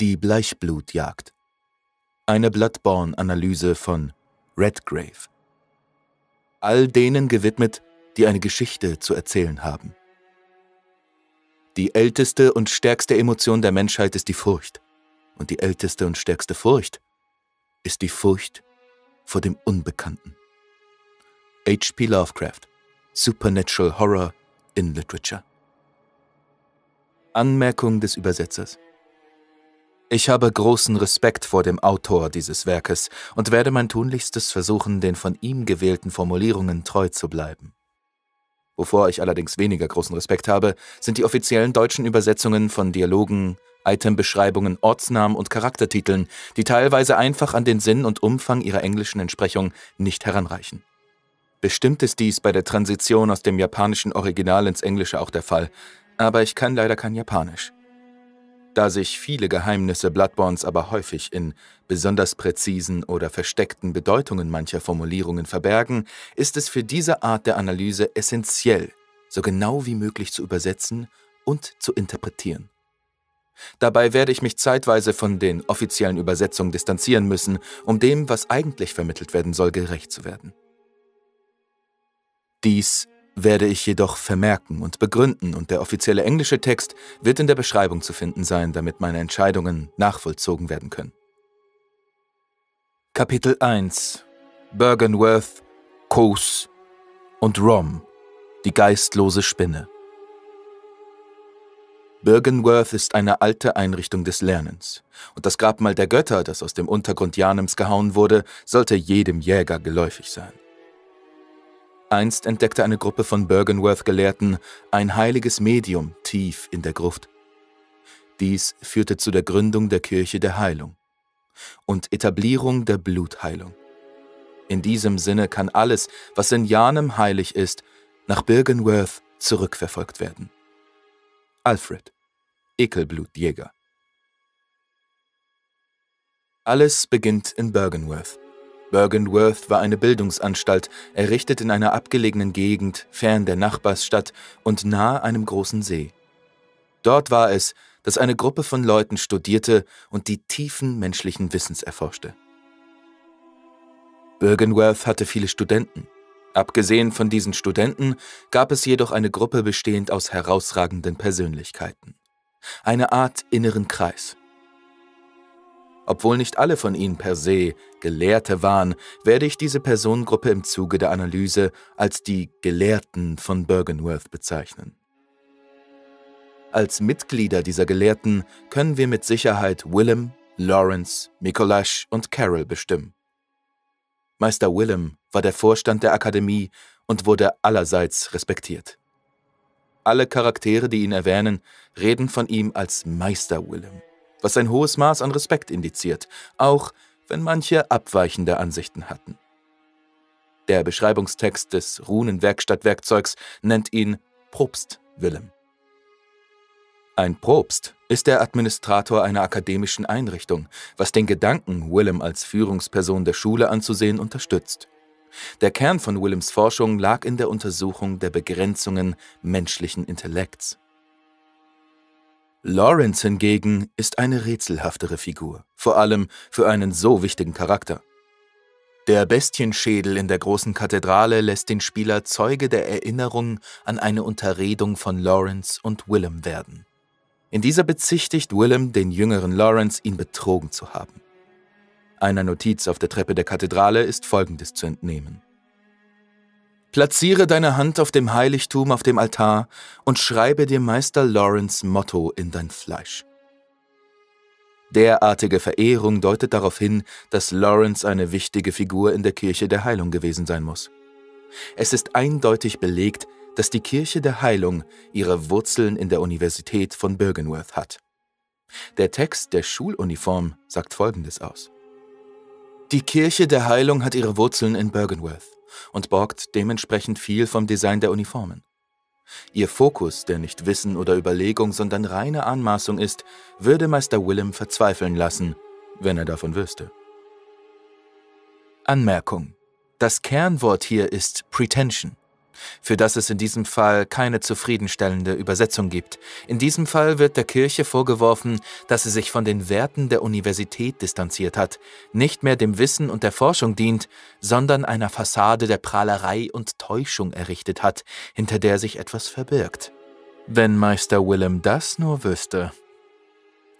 Die Bleichblutjagd. Eine Bloodborne-Analyse von Redgrave. All denen gewidmet, die eine Geschichte zu erzählen haben. Die älteste und stärkste Emotion der Menschheit ist die Furcht. Und die älteste und stärkste Furcht ist die Furcht vor dem Unbekannten. H.P. Lovecraft, Supernatural Horror in Literature. Anmerkung des Übersetzers. Ich habe großen Respekt vor dem Autor dieses Werkes und werde mein tunlichstes versuchen, den von ihm gewählten Formulierungen treu zu bleiben. Wovor ich allerdings weniger großen Respekt habe, sind die offiziellen deutschen Übersetzungen von Dialogen, Itembeschreibungen, Ortsnamen und Charaktertiteln, die teilweise einfach an den Sinn und Umfang ihrer englischen Entsprechung nicht heranreichen. Bestimmt ist dies bei der Transition aus dem japanischen Original ins Englische auch der Fall, aber ich kann leider kein Japanisch. Da sich viele Geheimnisse Bloodborns aber häufig in besonders präzisen oder versteckten Bedeutungen mancher Formulierungen verbergen, ist es für diese Art der Analyse essentiell, so genau wie möglich zu übersetzen und zu interpretieren. Dabei werde ich mich zeitweise von den offiziellen Übersetzungen distanzieren müssen, um dem, was eigentlich vermittelt werden soll, gerecht zu werden. Dies werde ich jedoch vermerken und begründen, und der offizielle englische Text wird in der Beschreibung zu finden sein, damit meine Entscheidungen nachvollzogen werden können. Kapitel 1: Bergenworth, Kos und Rom, die geistlose Spinne. Bergenworth ist eine alte Einrichtung des Lernens, und das Grabmal der Götter, das aus dem Untergrund Jahnems gehauen wurde, sollte jedem Jäger geläufig sein. Einst entdeckte eine Gruppe von Bergenworth-Gelehrten ein heiliges Medium tief in der Gruft. Dies führte zu der Gründung der Kirche der Heilung und Etablierung der Blutheilung. In diesem Sinne kann alles, was in Jahnem heilig ist, nach Bergenworth zurückverfolgt werden. Alfred, Ekelblutjäger. Alles beginnt in Bergenworth. Bergenworth war eine Bildungsanstalt, errichtet in einer abgelegenen Gegend, fern der Nachbarsstadt und nahe einem großen See. Dort war es, dass eine Gruppe von Leuten studierte und die Tiefen menschlichen Wissens erforschte. Bergenworth hatte viele Studenten. Abgesehen von diesen Studenten gab es jedoch eine Gruppe bestehend aus herausragenden Persönlichkeiten. Eine Art inneren Kreis. Obwohl nicht alle von ihnen per se Gelehrte waren, werde ich diese Personengruppe im Zuge der Analyse als die Gelehrten von Bergenworth bezeichnen. Als Mitglieder dieser Gelehrten können wir mit Sicherheit Willem, Lawrence, Mikolasch und Carroll bestimmen. Meister Willem war der Vorstand der Akademie und wurde allerseits respektiert. Alle Charaktere, die ihn erwähnen, reden von ihm als Meister Willem, was ein hohes Maß an Respekt indiziert, auch wenn manche abweichende Ansichten hatten. Der Beschreibungstext des Runenwerkstattwerkzeugs nennt ihn Propst Willem. Ein Propst ist der Administrator einer akademischen Einrichtung, was den Gedanken, Willem als Führungsperson der Schule anzusehen, unterstützt. Der Kern von Willems Forschung lag in der Untersuchung der Begrenzungen menschlichen Intellekts. Lawrence hingegen ist eine rätselhaftere Figur, vor allem für einen so wichtigen Charakter. Der Bestienschädel in der großen Kathedrale lässt den Spieler Zeuge der Erinnerung an eine Unterredung von Lawrence und Willem werden. In dieser bezichtigt Willem den jüngeren Lawrence, ihn betrogen zu haben. Einer Notiz auf der Treppe der Kathedrale ist Folgendes zu entnehmen. Platziere deine Hand auf dem Heiligtum auf dem Altar und schreibe dir Meister Lawrence' Motto in dein Fleisch. Derartige Verehrung deutet darauf hin, dass Lawrence eine wichtige Figur in der Kirche der Heilung gewesen sein muss. Es ist eindeutig belegt, dass die Kirche der Heilung ihre Wurzeln in der Universität von Bergenworth hat. Der Text der Schuluniform sagt Folgendes aus. Die Kirche der Heilung hat ihre Wurzeln in Bergenworth und borgt dementsprechend viel vom Design der Uniformen. Ihr Fokus, der nicht Wissen oder Überlegung, sondern reine Anmaßung ist, würde Meister Willem verzweifeln lassen, wenn er davon wüsste. Anmerkung: Das Kernwort hier ist Pretension, für das es in diesem Fall keine zufriedenstellende Übersetzung gibt. In diesem Fall wird der Kirche vorgeworfen, dass sie sich von den Werten der Universität distanziert hat, nicht mehr dem Wissen und der Forschung dient, sondern einer Fassade der Prahlerei und Täuschung errichtet hat, hinter der sich etwas verbirgt. Wenn Meister Willem das nur wüsste.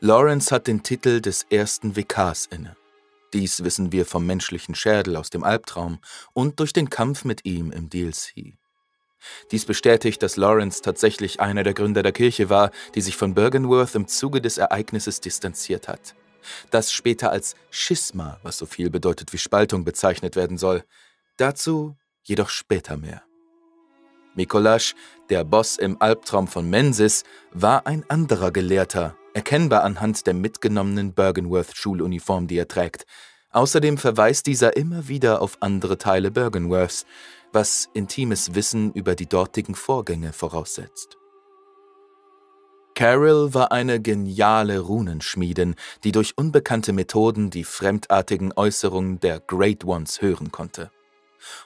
Lawrence hat den Titel des ersten Vikars inne. Dies wissen wir vom menschlichen Schädel aus dem Albtraum und durch den Kampf mit ihm im DLC. Dies bestätigt, dass Lawrence tatsächlich einer der Gründer der Kirche war, die sich von Bergenworth im Zuge des Ereignisses distanziert hat. Das später als Schisma, was so viel bedeutet wie Spaltung, bezeichnet werden soll. Dazu jedoch später mehr. Mikolasch, der Boss im Albtraum von Menzies, war ein anderer Gelehrter, erkennbar anhand der mitgenommenen Bergenworth-Schuluniform, die er trägt. Außerdem verweist dieser immer wieder auf andere Teile Bergenworths, was intimes Wissen über die dortigen Vorgänge voraussetzt. Carol war eine geniale Runenschmiedin, die durch unbekannte Methoden die fremdartigen Äußerungen der Great Ones hören konnte.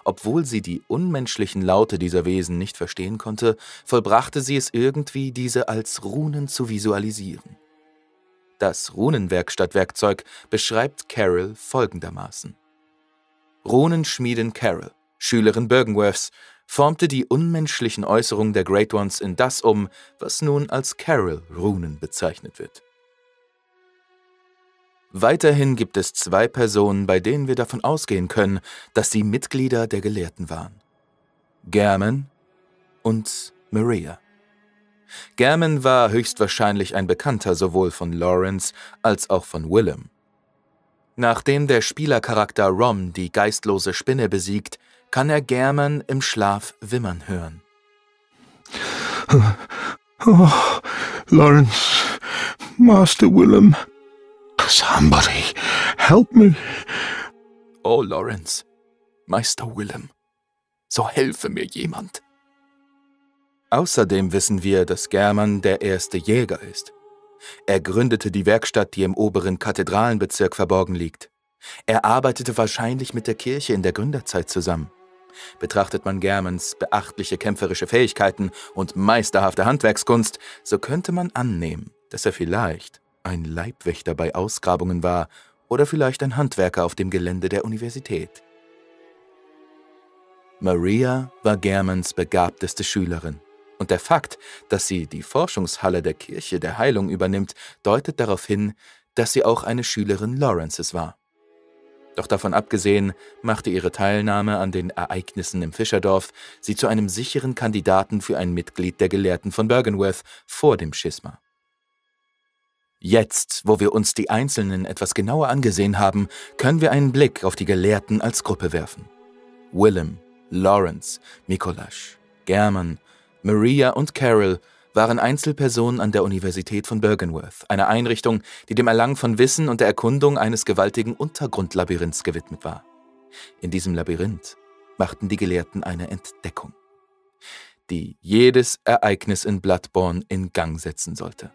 Obwohl sie die unmenschlichen Laute dieser Wesen nicht verstehen konnte, vollbrachte sie es irgendwie, diese als Runen zu visualisieren. Das Runenwerkstattwerkzeug beschreibt Carol folgendermaßen. Runenschmiedin Carol, Schülerin Bergenworths, formte die unmenschlichen Äußerungen der Great Ones in das um, was nun als Carol-Runen bezeichnet wird. Weiterhin gibt es zwei Personen, bei denen wir davon ausgehen können, dass sie Mitglieder der Gelehrten waren. Gammon und Maria. Gammon war höchstwahrscheinlich ein Bekannter sowohl von Lawrence als auch von Willem. Nachdem der Spielercharakter Rom die geistlose Spinne besiegt, kann er Gammon im Schlaf wimmern hören. Oh, Lawrence, Master Willem. Somebody, help me. Oh, Lawrence, Meister Willem, so helfe mir jemand. Außerdem wissen wir, dass Gammon der erste Jäger ist. Er gründete die Werkstatt, die im oberen Kathedralenbezirk verborgen liegt. Er arbeitete wahrscheinlich mit der Kirche in der Gründerzeit zusammen. Betrachtet man Gammons beachtliche kämpferische Fähigkeiten und meisterhafte Handwerkskunst, so könnte man annehmen, dass er vielleicht ein Leibwächter bei Ausgrabungen war oder vielleicht ein Handwerker auf dem Gelände der Universität. Maria war Gammons begabteste Schülerin und der Fakt, dass sie die Forschungshalle der Kirche der Heilung übernimmt, deutet darauf hin, dass sie auch eine Schülerin Lawrences war. Doch davon abgesehen machte ihre Teilnahme an den Ereignissen im Fischerdorf sie zu einem sicheren Kandidaten für ein Mitglied der Gelehrten von Bergenworth vor dem Schisma. Jetzt, wo wir uns die Einzelnen etwas genauer angesehen haben, können wir einen Blick auf die Gelehrten als Gruppe werfen. Willem, Lawrence, Mikolasch, Gammon, Maria und Carol waren Einzelpersonen an der Universität von Bergenworth, einer Einrichtung, die dem Erlangen von Wissen und der Erkundung eines gewaltigen Untergrundlabyrinths gewidmet war. In diesem Labyrinth machten die Gelehrten eine Entdeckung, die jedes Ereignis in Bloodborne in Gang setzen sollte.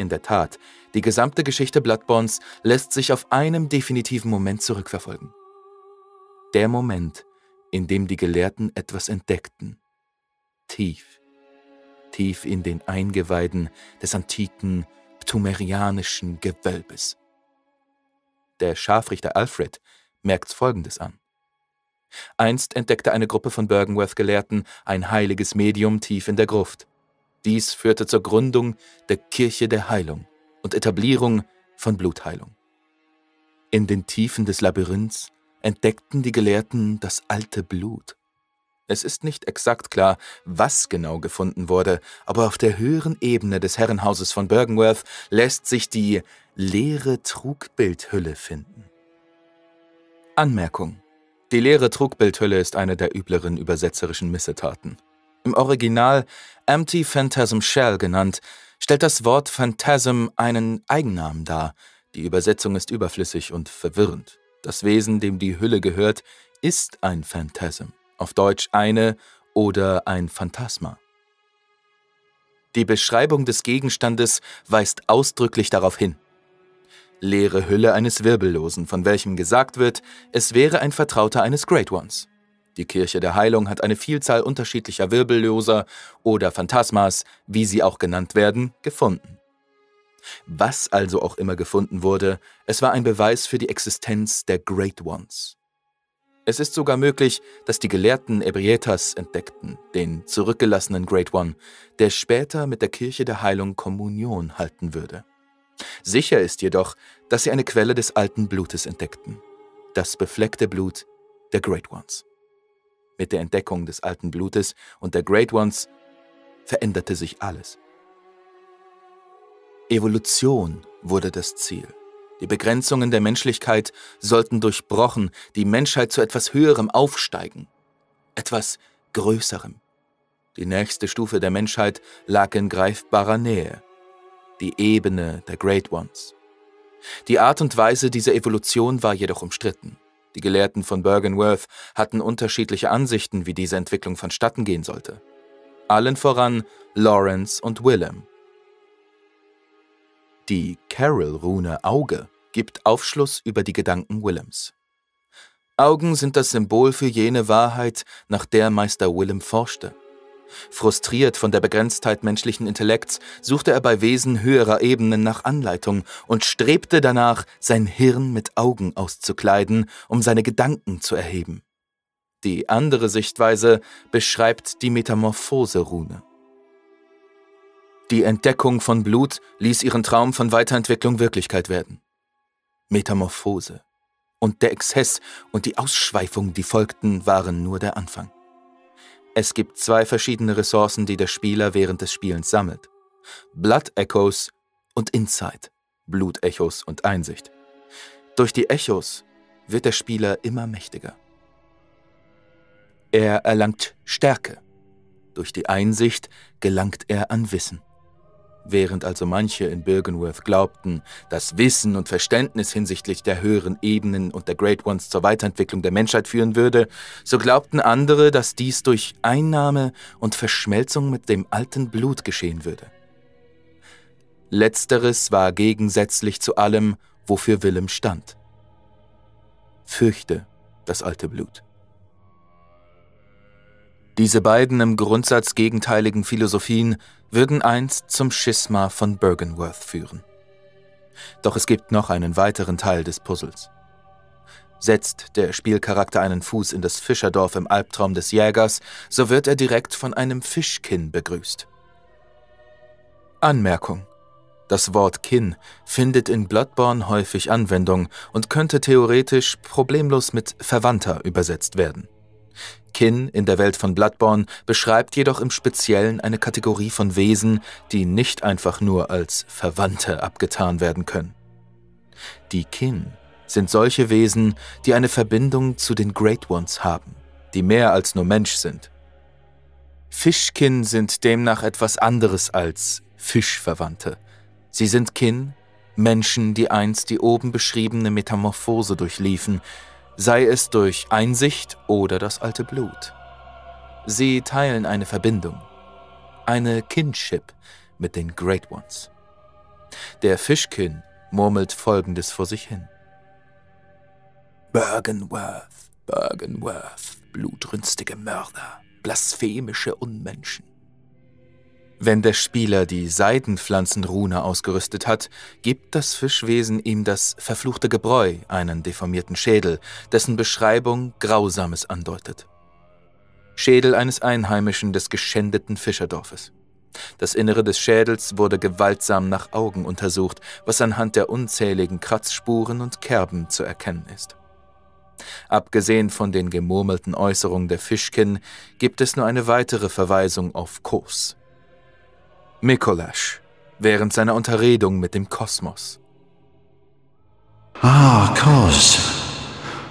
In der Tat, die gesamte Geschichte Bloodborns lässt sich auf einem definitiven Moment zurückverfolgen. Der Moment, in dem die Gelehrten etwas entdeckten. Tief, tief in den Eingeweiden des antiken, ptumerianischen Gewölbes. Der Scharfrichter Alfred merkt Folgendes an. Einst entdeckte eine Gruppe von Bergenworth-Gelehrten ein heiliges Medium tief in der Gruft. Dies führte zur Gründung der Kirche der Heilung und Etablierung von Blutheilung. In den Tiefen des Labyrinths entdeckten die Gelehrten das alte Blut. Es ist nicht exakt klar, was genau gefunden wurde, aber auf der höheren Ebene des Herrenhauses von Bergenworth lässt sich die leere Trugbildhülle finden. Anmerkung: Die leere Trugbildhülle ist eine der übleren übersetzerischen Missetaten. Im Original Empty Phantasm Shell genannt, stellt das Wort Phantasm einen Eigennamen dar. Die Übersetzung ist überflüssig und verwirrend. Das Wesen, dem die Hülle gehört, ist ein Phantasm, auf Deutsch eine oder ein Phantasma. Die Beschreibung des Gegenstandes weist ausdrücklich darauf hin. Leere Hülle eines Wirbellosen, von welchem gesagt wird, es wäre ein Vertrauter eines Great Ones. Die Kirche der Heilung hat eine Vielzahl unterschiedlicher Wirbelloser oder Phantasmas, wie sie auch genannt werden, gefunden. Was also auch immer gefunden wurde, es war ein Beweis für die Existenz der Great Ones. Es ist sogar möglich, dass die Gelehrten Ebrietas entdeckten, den zurückgelassenen Great One, der später mit der Kirche der Heilung Kommunion halten würde. Sicher ist jedoch, dass sie eine Quelle des alten Blutes entdeckten, das befleckte Blut der Great Ones. Mit der Entdeckung des alten Blutes und der Great Ones veränderte sich alles. Evolution wurde das Ziel. Die Begrenzungen der Menschlichkeit sollten durchbrochen, die Menschheit zu etwas Höherem aufsteigen, etwas Größerem. Die nächste Stufe der Menschheit lag in greifbarer Nähe, die Ebene der Great Ones. Die Art und Weise dieser Evolution war jedoch umstritten. Die Gelehrten von Bergenworth hatten unterschiedliche Ansichten, wie diese Entwicklung vonstatten gehen sollte. Allen voran Lawrence und Willem. Die Carroll-Rune Auge gibt Aufschluss über die Gedanken Willems. Augen sind das Symbol für jene Wahrheit, nach der Meister Willem forschte. Frustriert von der Begrenztheit menschlichen Intellekts, suchte er bei Wesen höherer Ebenen nach Anleitung und strebte danach, sein Hirn mit Augen auszukleiden, um seine Gedanken zu erheben. Die andere Sichtweise beschreibt die Metamorphose-Rune. Die Entdeckung von Blut ließ ihren Traum von Weiterentwicklung Wirklichkeit werden. Metamorphose und der Exzess und die Ausschweifung, die folgten, waren nur der Anfang. Es gibt zwei verschiedene Ressourcen, die der Spieler während des Spielens sammelt. Blood Echoes und Insight, Blutechos und Einsicht. Durch die Echos wird der Spieler immer mächtiger. Er erlangt Stärke. Durch die Einsicht gelangt er an Wissen. Während also manche in Bergenworth glaubten, dass Wissen und Verständnis hinsichtlich der höheren Ebenen und der Great Ones zur Weiterentwicklung der Menschheit führen würde, so glaubten andere, dass dies durch Einnahme und Verschmelzung mit dem alten Blut geschehen würde. Letzteres war gegensätzlich zu allem, wofür Willem stand. Fürchte das alte Blut. Diese beiden im Grundsatz gegenteiligen Philosophien würden einst zum Schisma von Bergenworth führen. Doch es gibt noch einen weiteren Teil des Puzzles. Setzt der Spielcharakter einen Fuß in das Fischerdorf im Albtraum des Jägers, so wird er direkt von einem Fischkinn begrüßt. Anmerkung: Das Wort Kinn findet in Bloodborne häufig Anwendung und könnte theoretisch problemlos mit Verwandter übersetzt werden. Kinn in der Welt von Bloodborne beschreibt jedoch im Speziellen eine Kategorie von Wesen, die nicht einfach nur als Verwandte abgetan werden können. Die Kinn sind solche Wesen, die eine Verbindung zu den Great Ones haben, die mehr als nur Mensch sind. Fischkinn sind demnach etwas anderes als Fischverwandte. Sie sind Kinn, Menschen, die einst die oben beschriebene Metamorphose durchliefen, sei es durch Einsicht oder das alte Blut. Sie teilen eine Verbindung, eine Kinship mit den Great Ones. Der Fischkin murmelt Folgendes vor sich hin. Bergenworth, Bergenworth, blutrünstige Mörder, blasphemische Unmenschen. Wenn der Spieler die Seidenpflanzenrune ausgerüstet hat, gibt das Fischwesen ihm das verfluchte Gebräu, einen deformierten Schädel, dessen Beschreibung Grausames andeutet. Schädel eines Einheimischen des geschändeten Fischerdorfes. Das Innere des Schädels wurde gewaltsam nach Augen untersucht, was anhand der unzähligen Kratzspuren und Kerben zu erkennen ist. Abgesehen von den gemurmelten Äußerungen der Fischkin gibt es nur eine weitere Verweisung auf Kos. Mikolasch, während seiner Unterredung mit dem Kosmos. Ah, Kos.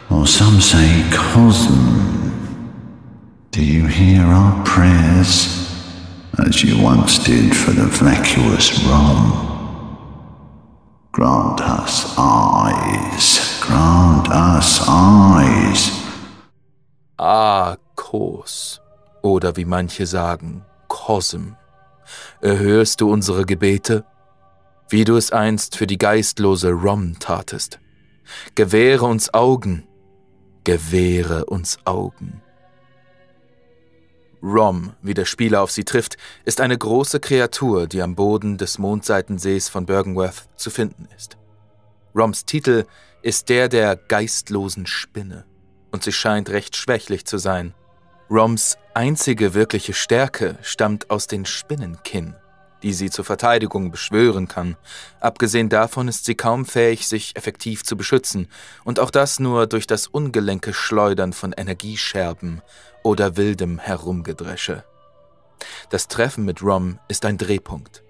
Or some say Cosm. Do you hear our prayers, as you once did for the vacuous realm? Grant us eyes. Grant us eyes. Ah, Kos. Oder wie manche sagen, Cosm. Erhörst du unsere Gebete, wie du es einst für die geistlose Rom tatest? Gewähre uns Augen, gewähre uns Augen. Rom, wie der Spieler auf sie trifft, ist eine große Kreatur, die am Boden des Mondseitensees von Bergenworth zu finden ist. Roms Titel ist der der geistlosen Spinne und sie scheint recht schwächlich zu sein. Roms einzige wirkliche Stärke stammt aus den Spinnenkin, die sie zur Verteidigung beschwören kann. Abgesehen davon ist sie kaum fähig, sich effektiv zu beschützen, und auch das nur durch das ungelenke Schleudern von Energiescherben oder wildem Herumgedresche. Das Treffen mit Rom ist ein Drehpunkt.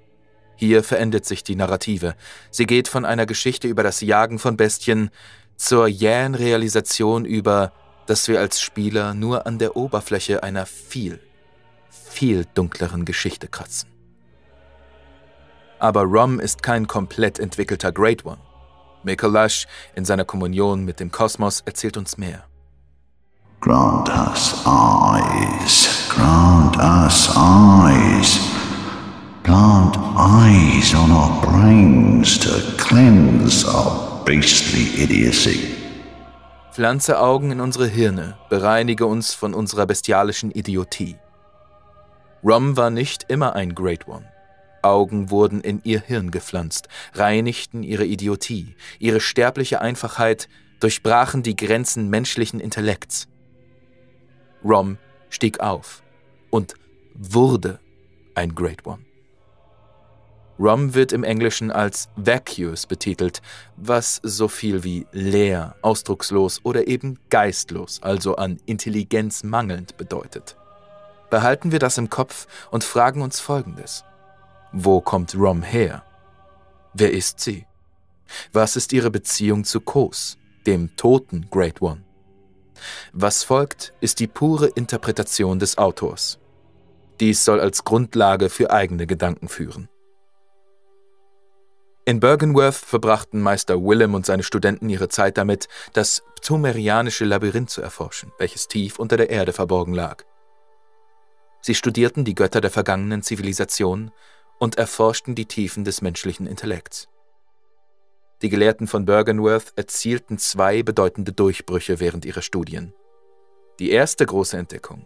Hier verändert sich die Narrative. Sie geht von einer Geschichte über das Jagen von Bestien zur jähen Realisation über, dass wir als Spieler nur an der Oberfläche einer viel, viel dunkleren Geschichte kratzen. Aber Rom ist kein komplett entwickelter Great One. Mikolash in seiner Kommunion mit dem Kosmos erzählt uns mehr. Grant us eyes, grant us eyes. Plant eyes on our brains to cleanse our beastly idiocy. Pflanze Augen in unsere Hirne, bereinige uns von unserer bestialischen Idiotie. Rom war nicht immer ein Great One. Augen wurden in ihr Hirn gepflanzt, reinigten ihre Idiotie, ihre sterbliche Einfachheit, durchbrachen die Grenzen menschlichen Intellekts. Rom stieg auf und wurde ein Great One. Rom wird im Englischen als vacuous betitelt, was so viel wie leer, ausdruckslos oder eben geistlos, also an Intelligenz mangelnd, bedeutet. Behalten wir das im Kopf und fragen uns Folgendes. Wo kommt Rom her? Wer ist sie? Was ist ihre Beziehung zu Kos, dem toten Great One? Was folgt, ist die pure Interpretation des Autors. Dies soll als Grundlage für eigene Gedanken führen. In Bergenworth verbrachten Meister Willem und seine Studenten ihre Zeit damit, das ptumerianische Labyrinth zu erforschen, welches tief unter der Erde verborgen lag. Sie studierten die Götter der vergangenen Zivilisationen und erforschten die Tiefen des menschlichen Intellekts. Die Gelehrten von Bergenworth erzielten zwei bedeutende Durchbrüche während ihrer Studien. Die erste große Entdeckung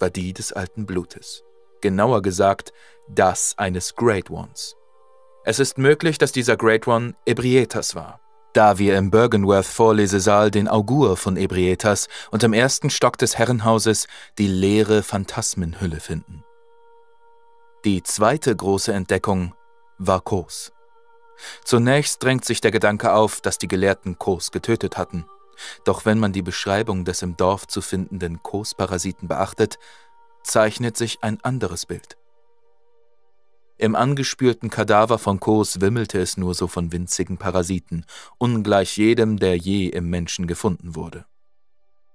war die des alten Blutes, genauer gesagt das eines Great Ones. Es ist möglich, dass dieser Great One Ebrietas war, da wir im Bergenworth-Vorlesesaal den Augur von Ebrietas und im ersten Stock des Herrenhauses die leere Phantasmenhülle finden. Die zweite große Entdeckung war Kos. Zunächst drängt sich der Gedanke auf, dass die Gelehrten Kos getötet hatten. Doch wenn man die Beschreibung des im Dorf zu findenden Kos-Parasiten beachtet, zeichnet sich ein anderes Bild. Im angespülten Kadaver von Kos wimmelte es nur so von winzigen Parasiten, ungleich jedem, der je im Menschen gefunden wurde.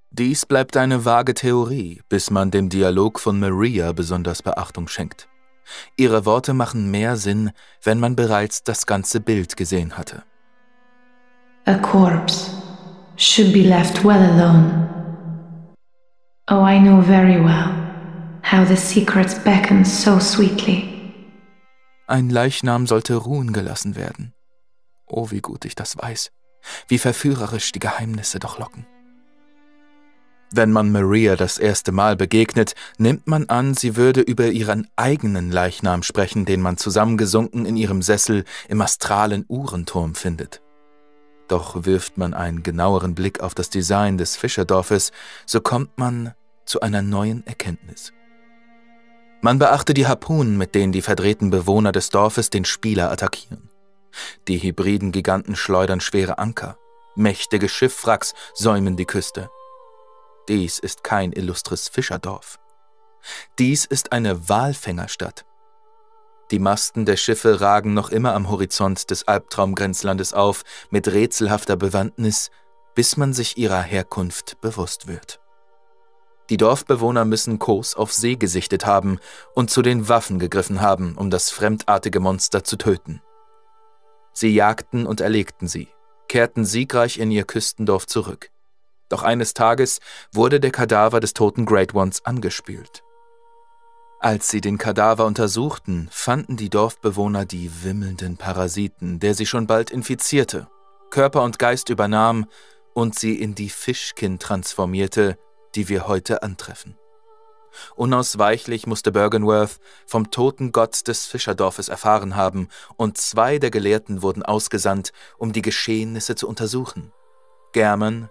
Dies bleibt eine vage Theorie, bis man dem Dialog von Maria besonders Beachtung schenkt. Ihre Worte machen mehr Sinn, wenn man bereits das ganze Bild gesehen hatte. A corpse should be left well alone. Oh, I know very well how the secret beckons so sweetly. Ein Leichnam sollte ruhen gelassen werden. Oh, wie gut ich das weiß, wie verführerisch die Geheimnisse doch locken. Wenn man Maria das erste Mal begegnet, nimmt man an, sie würde über ihren eigenen Leichnam sprechen, den man zusammengesunken in ihrem Sessel im astralen Uhrenturm findet. Doch wirft man einen genaueren Blick auf das Design des Fischerdorfes, so kommt man zu einer neuen Erkenntnis. Man beachte die Harpunen, mit denen die verdrehten Bewohner des Dorfes den Spieler attackieren. Die hybriden Giganten schleudern schwere Anker, mächtige Schiffwracks säumen die Küste. Dies ist kein illustres Fischerdorf. Dies ist eine Walfängerstadt. Die Masten der Schiffe ragen noch immer am Horizont des Albtraumgrenzlandes auf mit rätselhafter Bewandtnis, bis man sich ihrer Herkunft bewusst wird. Die Dorfbewohner müssen Kos auf See gesichtet haben und zu den Waffen gegriffen haben, um das fremdartige Monster zu töten. Sie jagten und erlegten sie, kehrten siegreich in ihr Küstendorf zurück. Doch eines Tages wurde der Kadaver des toten Great Ones angespült. Als sie den Kadaver untersuchten, fanden die Dorfbewohner die wimmelnden Parasiten, der sie schon bald infizierte, Körper und Geist übernahm und sie in die Fischkin transformierte, die wir heute antreffen. Unausweichlich musste Bergenworth vom toten Gott des Fischerdorfes erfahren haben, und zwei der Gelehrten wurden ausgesandt, um die Geschehnisse zu untersuchen: German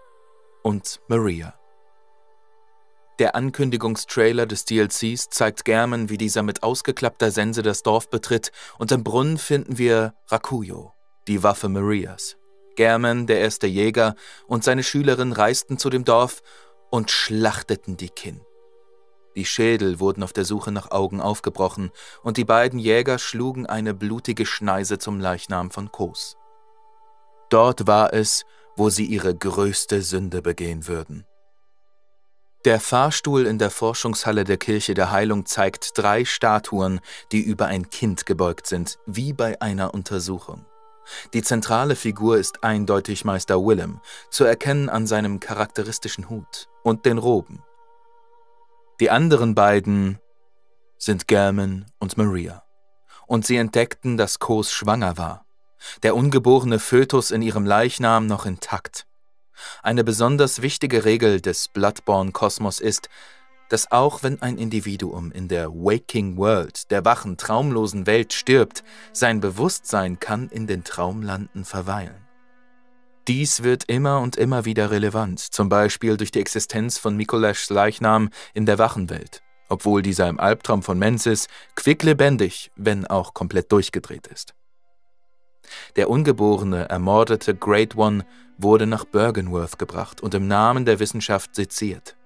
und Maria. Der Ankündigungstrailer des DLCs zeigt German, wie dieser mit ausgeklappter Sense das Dorf betritt, und im Brunnen finden wir Rakuyo, die Waffe Marias. German, der erste Jäger, und seine Schülerin reisten zu dem Dorf und schlachteten die Kin. Die Schädel wurden auf der Suche nach Augen aufgebrochen, und die beiden Jäger schlugen eine blutige Schneise zum Leichnam von Kos. Dort war es, wo sie ihre größte Sünde begehen würden. Der Fahrstuhl in der Forschungshalle der Kirche der Heilung zeigt drei Statuen, die über ein Kind gebeugt sind, wie bei einer Untersuchung. Die zentrale Figur ist eindeutig Meister Willem, zu erkennen an seinem charakteristischen Hut und den Roben. Die anderen beiden sind German und Maria, und sie entdeckten, dass Kos schwanger war, der ungeborene Fötus in ihrem Leichnam noch intakt. Eine besonders wichtige Regel des Bloodborne-Kosmos ist, dass auch wenn ein Individuum in der Waking World, der wachen, traumlosen Welt stirbt, sein Bewusstsein kann in den Traumlanden verweilen. Dies wird immer und immer wieder relevant, zum Beispiel durch die Existenz von Mikolashs Leichnam in der wachen Welt, obwohl dieser im Albtraum von Mensis quicklebendig, wenn auch komplett durchgedreht ist. Der ungeborene, ermordete Great One wurde nach Bergenworth gebracht und im Namen der Wissenschaft seziert.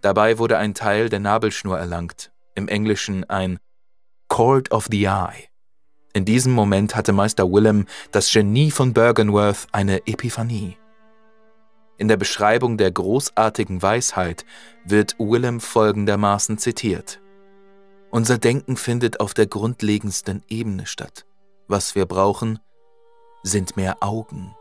Dabei wurde ein Teil der Nabelschnur erlangt, im Englischen ein Cord of the Eye. In diesem Moment hatte Meister Willem, das Genie von Bergenworth, eine Epiphanie. In der Beschreibung der großartigen Weisheit wird Willem folgendermaßen zitiert: Unser Denken findet auf der grundlegendsten Ebene statt. Was wir brauchen, sind mehr Augen.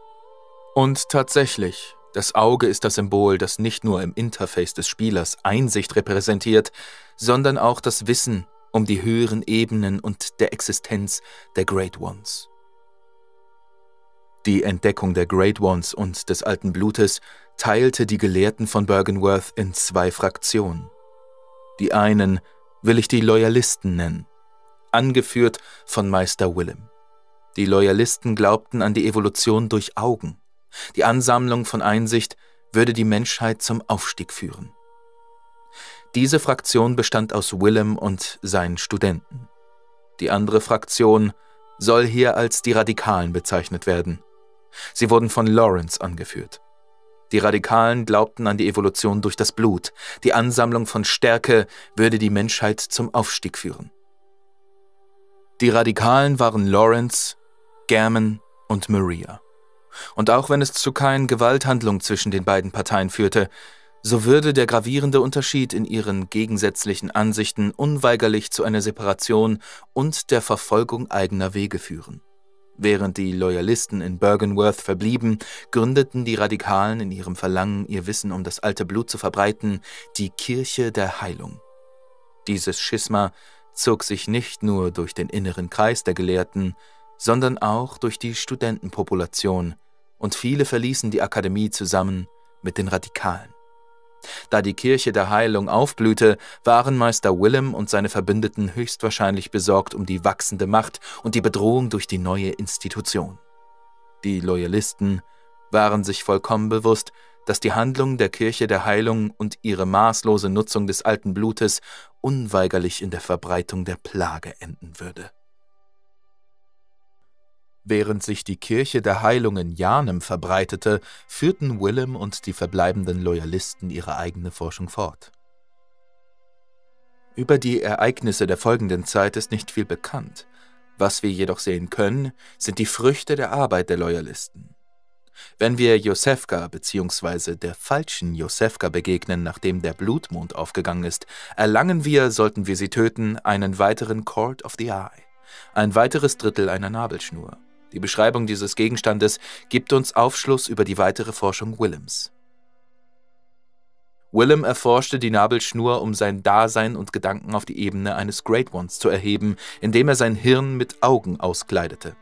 Und tatsächlich, das Auge ist das Symbol, das nicht nur im Interface des Spielers Einsicht repräsentiert, sondern auch das Wissen um die höheren Ebenen und der Existenz der Great Ones. Die Entdeckung der Great Ones und des alten Blutes teilte die Gelehrten von Bergenworth in zwei Fraktionen. Die einen will ich die Loyalisten nennen, angeführt von Meister Willem. Die Loyalisten glaubten an die Evolution durch Augen. Die Ansammlung von Einsicht würde die Menschheit zum Aufstieg führen. Diese Fraktion bestand aus Willem und seinen Studenten. Die andere Fraktion soll hier als die Radikalen bezeichnet werden. Sie wurden von Lawrence angeführt. Die Radikalen glaubten an die Evolution durch das Blut. Die Ansammlung von Stärke würde die Menschheit zum Aufstieg führen. Die Radikalen waren Lawrence, German und Maria. Und auch wenn es zu keinen Gewalthandlungen zwischen den beiden Parteien führte, so würde der gravierende Unterschied in ihren gegensätzlichen Ansichten unweigerlich zu einer Separation und der Verfolgung eigener Wege führen. Während die Loyalisten in Bergenworth verblieben, gründeten die Radikalen in ihrem Verlangen, ihr Wissen um das alte Blut zu verbreiten, die Kirche der Heilung. Dieses Schisma zog sich nicht nur durch den inneren Kreis der Gelehrten, sondern auch durch die Studentenpopulation, und viele verließen die Akademie zusammen mit den Radikalen. Da die Kirche der Heilung aufblühte, waren Meister Willem und seine Verbündeten höchstwahrscheinlich besorgt um die wachsende Macht und die Bedrohung durch die neue Institution. Die Loyalisten waren sich vollkommen bewusst, dass die Handlung der Kirche der Heilung und ihre maßlose Nutzung des alten Blutes unweigerlich in der Verbreitung der Plage enden würde. Während sich die Kirche der Heilung in Yharnam verbreitete, führten Willem und die verbleibenden Loyalisten ihre eigene Forschung fort. Über die Ereignisse der folgenden Zeit ist nicht viel bekannt. Was wir jedoch sehen können, sind die Früchte der Arbeit der Loyalisten. Wenn wir Josefka bzw. der falschen Josefka begegnen, nachdem der Blutmond aufgegangen ist, erlangen wir, sollten wir sie töten, einen weiteren Cord of the Eye, ein weiteres Drittel einer Nabelschnur. Die Beschreibung dieses Gegenstandes gibt uns Aufschluss über die weitere Forschung Willems. Willem erforschte die Nabelschnur, um sein Dasein und Gedanken auf die Ebene eines Great Ones zu erheben, indem er sein Hirn mit Augen auskleidete.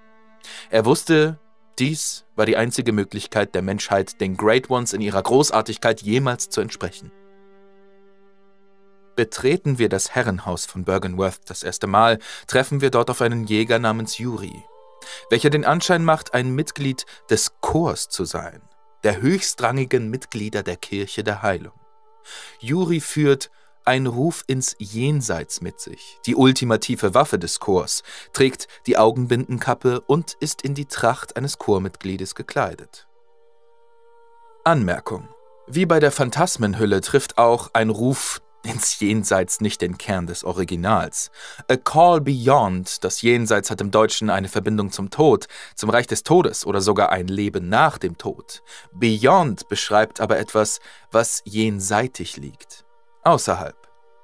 Er wusste, dies war die einzige Möglichkeit der Menschheit, den Great Ones in ihrer Großartigkeit jemals zu entsprechen. Betreten wir das Herrenhaus von Bergenworth das erste Mal, treffen wir dort auf einen Jäger namens Yuri, welcher den Anschein macht, ein Mitglied des Chors zu sein, der höchstrangigen Mitglieder der Kirche der Heilung. Yuri führt einen Ruf ins Jenseits mit sich, die ultimative Waffe des Chors, trägt die Augenbindenkappe und ist in die Tracht eines Chormitgliedes gekleidet. Anmerkung: Wie bei der Phantasmenhülle trifft auch ein Ruf ins Jenseits nicht den Kern des Originals. A Call Beyond, das Jenseits hat im Deutschen eine Verbindung zum Tod, zum Reich des Todes oder sogar ein Leben nach dem Tod. Beyond beschreibt aber etwas, was jenseitig liegt. Außerhalb.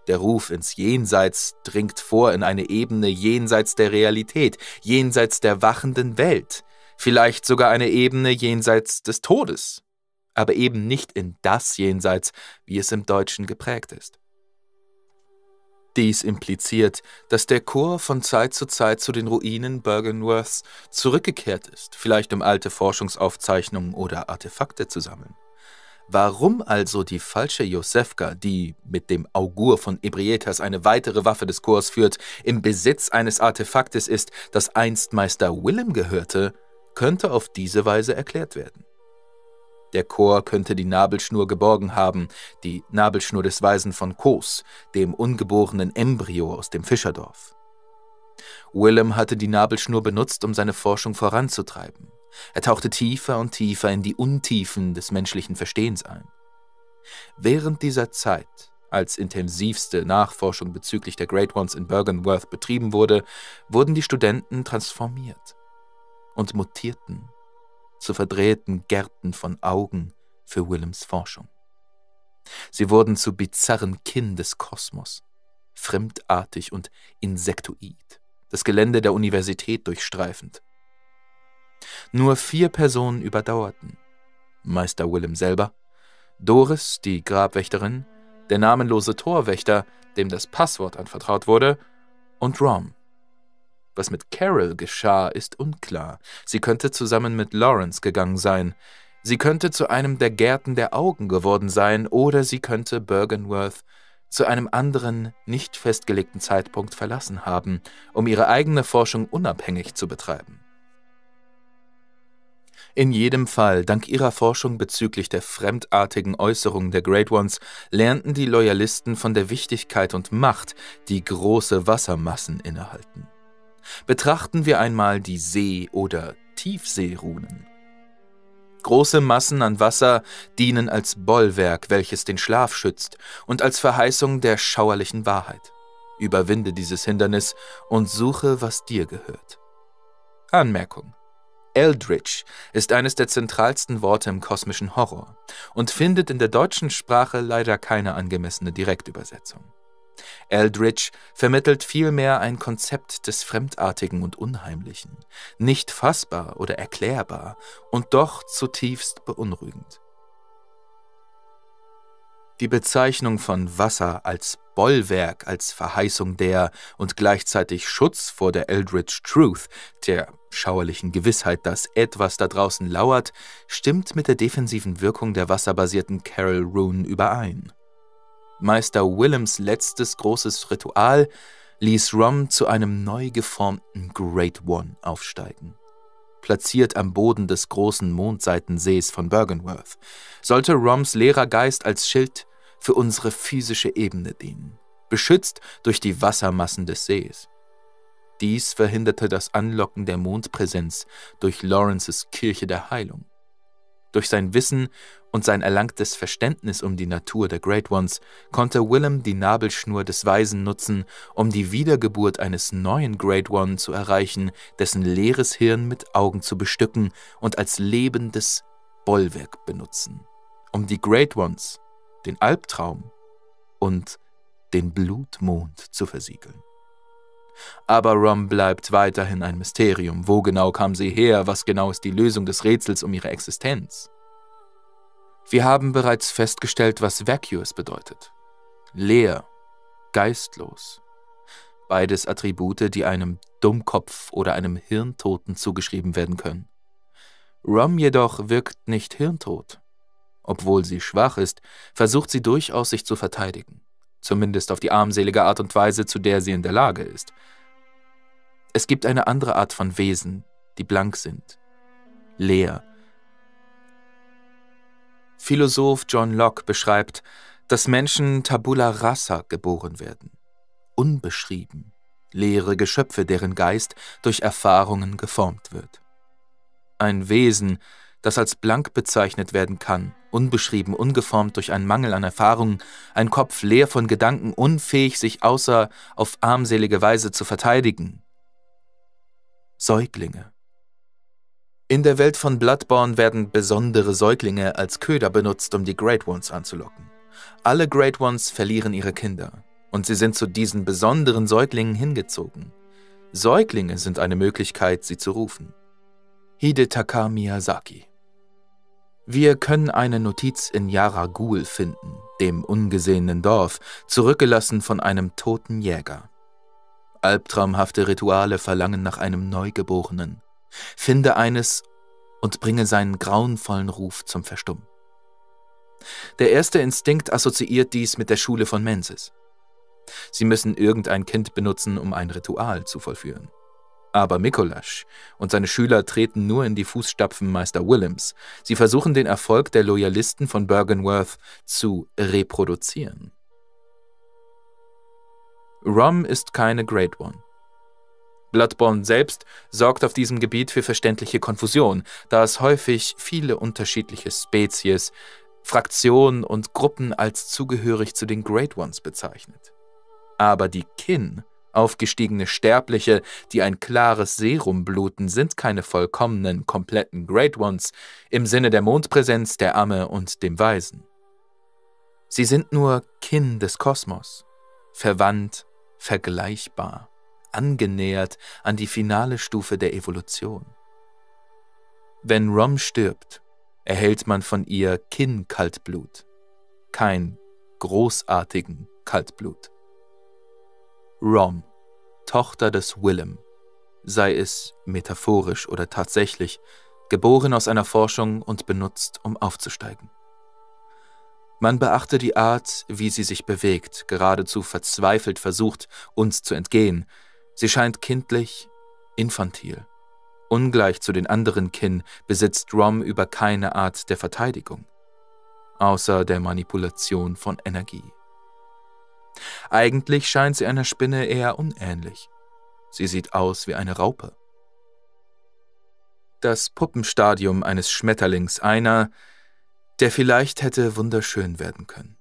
Der Ruf ins Jenseits dringt vor in eine Ebene jenseits der Realität, jenseits der wachenden Welt, vielleicht sogar eine Ebene jenseits des Todes, aber eben nicht in das Jenseits, wie es im Deutschen geprägt ist. Dies impliziert, dass der Chor von Zeit zu den Ruinen Bergenworths zurückgekehrt ist, vielleicht um alte Forschungsaufzeichnungen oder Artefakte zu sammeln. Warum also die falsche Josefka, die mit dem Augur von Ebrietas eine weitere Waffe des Chors führt, im Besitz eines Artefaktes ist, das einst Meister Willem gehörte, könnte auf diese Weise erklärt werden. Der Chor könnte die Nabelschnur geborgen haben, die Nabelschnur des Weisen von Kos, dem ungeborenen Embryo aus dem Fischerdorf. Willem hatte die Nabelschnur benutzt, um seine Forschung voranzutreiben. Er tauchte tiefer und tiefer in die Untiefen des menschlichen Verstehens ein. Während dieser Zeit, als intensivste Nachforschung bezüglich der Great Ones in Bergenworth betrieben wurde, wurden die Studenten transformiert und mutierten zu verdrehten Gärten von Augen für Willems Forschung. Sie wurden zu bizarren Kinn des Kosmos, fremdartig und insektoid, das Gelände der Universität durchstreifend. Nur 4 Personen überdauerten: Meister Willem selber, Doris, die Grabwächterin, der namenlose Torwächter, dem das Passwort anvertraut wurde, und Rom. Was mit Carol geschah, ist unklar. Sie könnte zusammen mit Lawrence gegangen sein. Sie könnte zu einem der Gärten der Augen geworden sein, oder sie könnte Bergenworth zu einem anderen, nicht festgelegten Zeitpunkt verlassen haben, um ihre eigene Forschung unabhängig zu betreiben. In jedem Fall, dank ihrer Forschung bezüglich der fremdartigen Äußerungen der Great Ones, lernten die Loyalisten von der Wichtigkeit und Macht, die große Wassermassen innehalten. Betrachten wir einmal die See- oder Tiefseerunen. Große Massen an Wasser dienen als Bollwerk, welches den Schlaf schützt, und als Verheißung der schauerlichen Wahrheit. Überwinde dieses Hindernis und suche, was dir gehört. Anmerkung: Eldritch ist eines der zentralsten Worte im kosmischen Horror und findet in der deutschen Sprache leider keine angemessene Direktübersetzung. Eldritch vermittelt vielmehr ein Konzept des Fremdartigen und Unheimlichen, nicht fassbar oder erklärbar und doch zutiefst beunruhigend. Die Bezeichnung von Wasser als Bollwerk, als Verheißung der und gleichzeitig Schutz vor der Eldritch Truth, der schauerlichen Gewissheit, dass etwas da draußen lauert, stimmt mit der defensiven Wirkung der wasserbasierten Carol Rune überein. Meister Willems letztes großes Ritual ließ Rom zu einem neu geformten Great One aufsteigen. Platziert am Boden des großen Mondseitensees von Bergenworth, sollte Roms leerer Geist als Schild für unsere physische Ebene dienen, beschützt durch die Wassermassen des Sees. Dies verhinderte das Anlocken der Mondpräsenz durch Lawrences Kirche der Heilung. Durch sein Wissen und sein erlangtes Verständnis um die Natur der Great Ones konnte Willem die Nabelschnur des Weisen nutzen, um die Wiedergeburt eines neuen Great One zu erreichen, dessen leeres Hirn mit Augen zu bestücken und als lebendes Bollwerk benutzen, um die Great Ones, den Albtraum und den Blutmond zu versiegeln. Aber Rom bleibt weiterhin ein Mysterium. Wo genau kam sie her? Was genau ist die Lösung des Rätsels um ihre Existenz? Wir haben bereits festgestellt, was vacuous bedeutet. Leer, geistlos. Beides Attribute, die einem Dummkopf oder einem Hirntoten zugeschrieben werden können. Rom jedoch wirkt nicht hirntot. Obwohl sie schwach ist, versucht sie durchaus, sich zu verteidigen. zumindest auf die armselige Art und Weise, zu der sie in der Lage ist. Es gibt eine andere Art von Wesen, die blank sind, leer. Philosoph John Locke beschreibt, dass Menschen tabula rasa geboren werden, unbeschrieben, leere Geschöpfe, deren Geist durch Erfahrungen geformt wird. Ein Wesen, das als blank bezeichnet werden kann, unbeschrieben, ungeformt durch einen Mangel an Erfahrungen, ein Kopf leer von Gedanken, unfähig, sich außer auf armselige Weise zu verteidigen. Säuglinge. In der Welt von Bloodborne werden besondere Säuglinge als Köder benutzt, um die Great Ones anzulocken. Alle Great Ones verlieren ihre Kinder, und sie sind zu diesen besonderen Säuglingen hingezogen. Säuglinge sind eine Möglichkeit, sie zu rufen. Hidetaka Miyazaki. Wir können eine Notiz in Yaragul finden, dem ungesehenen Dorf, zurückgelassen von einem toten Jäger. Albtraumhafte Rituale verlangen nach einem Neugeborenen. Finde eines und bringe seinen grauenvollen Ruf zum Verstummen. Der erste Instinkt assoziiert dies mit der Schule von Menzies. Sie müssen irgendein Kind benutzen, um ein Ritual zu vollführen. Aber Mikolasch und seine Schüler treten nur in die Fußstapfen Meister Willems. Sie versuchen, den Erfolg der Loyalisten von Bergenworth zu reproduzieren. Rom ist keine Great One. Bloodborne selbst sorgt auf diesem Gebiet für verständliche Konfusion, da es häufig viele unterschiedliche Spezies, Fraktionen und Gruppen als zugehörig zu den Great Ones bezeichnet. Aber die Kin, aufgestiegene Sterbliche, die ein klares Serum bluten, sind keine vollkommenen, kompletten Great Ones im Sinne der Mondpräsenz, der Amme und dem Weisen. Sie sind nur Kin des Kosmos, verwandt, vergleichbar, angenähert an die finale Stufe der Evolution. Wenn Rom stirbt, erhält man von ihr Kin-Kaltblut, kein großartigen Kaltblut. Rom, Tochter des Willem, sei es metaphorisch oder tatsächlich, geboren aus einer Forschung und benutzt, um aufzusteigen. Man beachte die Art, wie sie sich bewegt, geradezu verzweifelt versucht, uns zu entgehen. Sie scheint kindlich, infantil. Ungleich zu den anderen Kin besitzt Rom über keine Art der Verteidigung, außer der Manipulation von Energie. Eigentlich scheint sie einer Spinne eher unähnlich. Sie sieht aus wie eine Raupe. Das Puppenstadium eines Schmetterlings, einer, der vielleicht hätte wunderschön werden können.